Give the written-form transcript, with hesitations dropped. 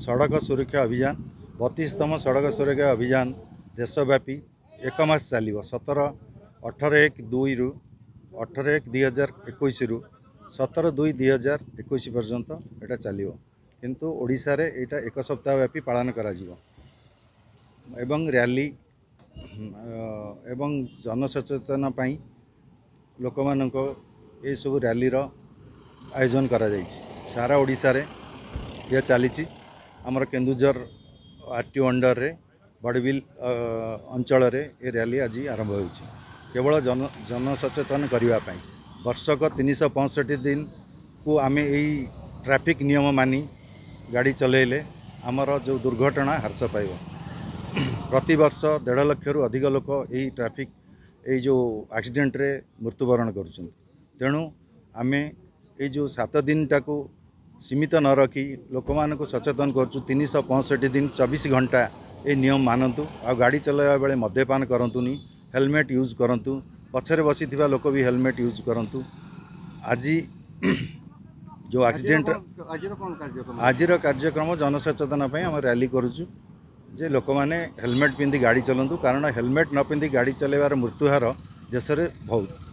सड़क सुरक्षा अभियान 32तम सड़क सुरक्षा अभियान देशव्यापी एक मास चलो 17/1/2021 रु 17/2/2021 पर्यंत एटा चलो किंतु ओडिशा रे एटा एक सप्ताह व्यापी पालन करा जीवो एवं रैली एवं जनसचेतन पाई लोक मानक ए सब रैली रो आयोजन करा जाई छी सारा ओडिशा रे ये चली छी हमर केन्दुझर आरटीओ अंडर रे बड़बिल अंचल रे ए रैली आज आरंभ हो केवल जनसचेतन करने वर्षक 365 दिन को आम यही ट्रैफिक नियम मानि गाड़ी चलेले आमर जो दुर्घटना ह्रास पाइब। प्रति वर्ष 1.5 लाख अधिक लोक यही ट्रैफिक ये जो एक्सीडेंट रे मृत्युवरण करुँच तेणु आम ये जो 7 दिन टाकू सीमित न रखी लोक मान सचेतन करूँ 365 दिन 24 घंटा ये नियम मानतु आ गाड़ी चलाया बेले मद्यपान करतुनी हेलमेट यूज करूँ पछरे बसी थिबा लोक भी हेलमेट यूज करूँ। आज जो एक्सीडेंट आज कार्यक्रम जनसचेतन आम रैली करूँ जे लोक मैंने हेलमेट पिंधि गाड़ी चलां कारण हेलमेट न पिंधि गाड़ी चलाइबार मृत्युहार देश में बहुत।